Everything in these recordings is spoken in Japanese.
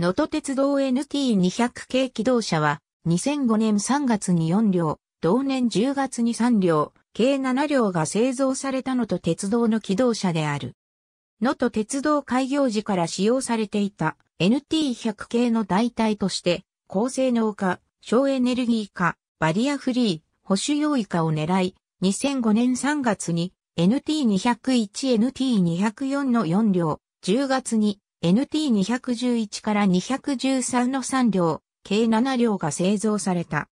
能登鉄道 NT200 形気動車は、2005年3月に4両、同年10月に3両、計7両が製造された能登鉄道の気動車である。能登鉄道開業時から使用されていた NT100 形の代替として、高性能化、省エネルギー化、バリアフリー、保守用意化を狙い、2005年3月に NT201、NT204 の4両、10月に NT211 から213の3両、計7両が製造された。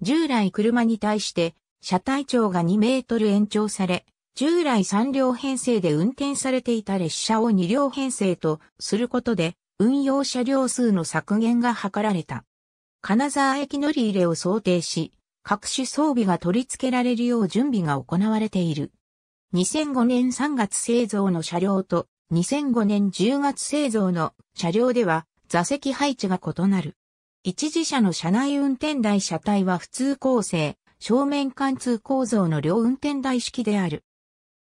従来車に対して、車体長が2メートル延長され、従来3両編成で運転されていた列車を2両編成とすることで、運用車両数の削減が図られた。金沢駅乗り入れを想定し、各種装備が取り付けられるよう準備が行われている。2005年3月製造の車両と2005年10月製造の車両では座席配置が異なる。一次車の車内運転台車体は普通構成、正面貫通構造の両運転台式である。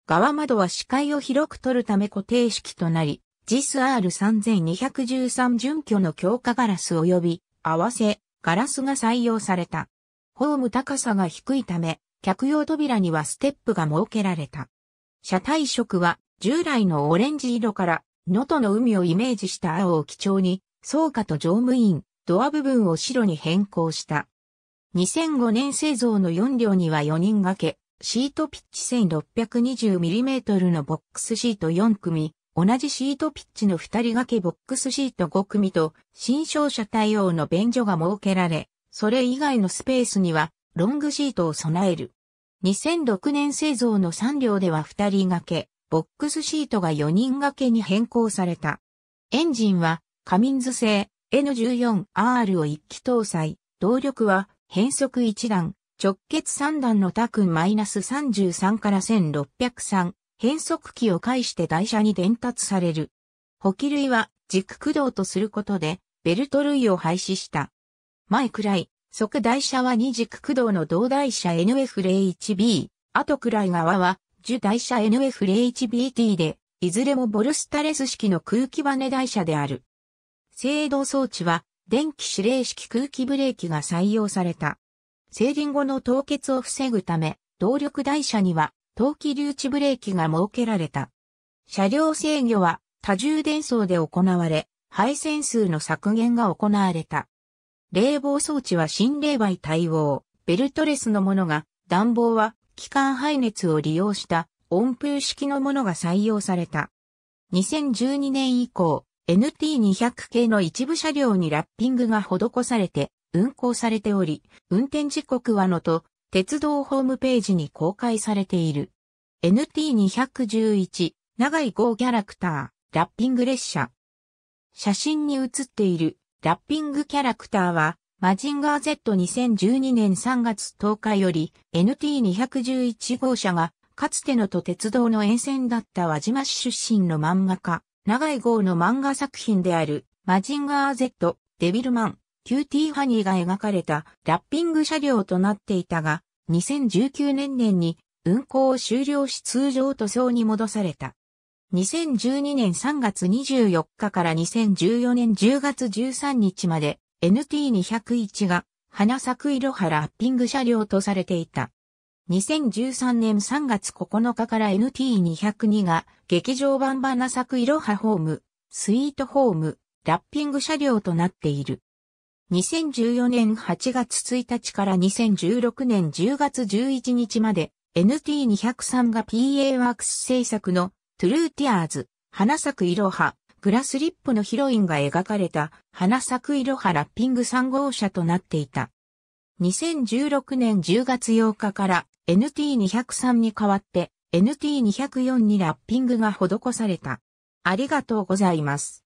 側窓は視界を広く取るため固定式となり、JIS R 3213準拠の強化ガラス及び合わせガラスが採用された。ホーム高さが低いため、客用扉にはステップが設けられた。車体色は従来のオレンジ色から、能登の海をイメージした青を基調に、草加と乗務員、ドア部分を白に変更した。2005年製造の4両には4人掛け、シートピッチ 1620mm のボックスシート4組、同じシートピッチの2人掛けボックスシート5組と、新商車対応の便所が設けられ、それ以外のスペースにはロングシートを備える。2006年製造の3両では2人掛け、ボックスシートが4人掛けに変更された。エンジンはカミンズ製 N14R を1機搭載。動力は変速1段、直結3段のTACN-33 から1603、変速機を介して台車に伝達される。補機類は軸駆動とすることでベルト類を廃止した。前位、側台車は2軸駆動の同台車 NF01B、後位側は従台車 NF01BT で、いずれもボルスタレス式の空気バネ台車である。制動装置は電気指令式空気ブレーキが採用された。制輪後の凍結を防ぐため、動力台車には冬季留置ブレーキが設けられた。車両制御は多重電装で行われ、配線数の削減が行われた。冷房装置は新冷媒対応、ベルトレスのものが、暖房は気管排熱を利用した温風式のものが採用された。2012年以降、NT200 形の一部車両にラッピングが施されて運行されており、運転時刻は能登鉄道ホームページに公開されている。NT211、長井豪キャラクター、ラッピング列車。写真に写っている。ラッピングキャラクターは、マジンガー Z2012 年3月10日より NT211 号車が、かつてのと鉄道の沿線だった輪島市出身の漫画家、長井豪の漫画作品である、マジンガー Z、デビルマン、キューティーハニーが描かれたラッピング車両となっていたが、2019年に運行を終了し通常塗装に戻された。2012年3月24日から2014年10月13日まで NT201 が花咲くいろはラッピング車両とされていた。2013年3月9日から NT202 が劇場版花咲くいろはホーム、スイートホーム、ラッピング車両となっている。2014年8月1日から2016年10月11日まで NT203 が PA ワークス制作のトゥルーティアーズ、花咲くいろは、グラスリップのヒロインが描かれた、花咲くいろはラッピング3号車となっていた。2016年10月8日から NT203 に代わって NT204 にラッピングが施された。ありがとうございます。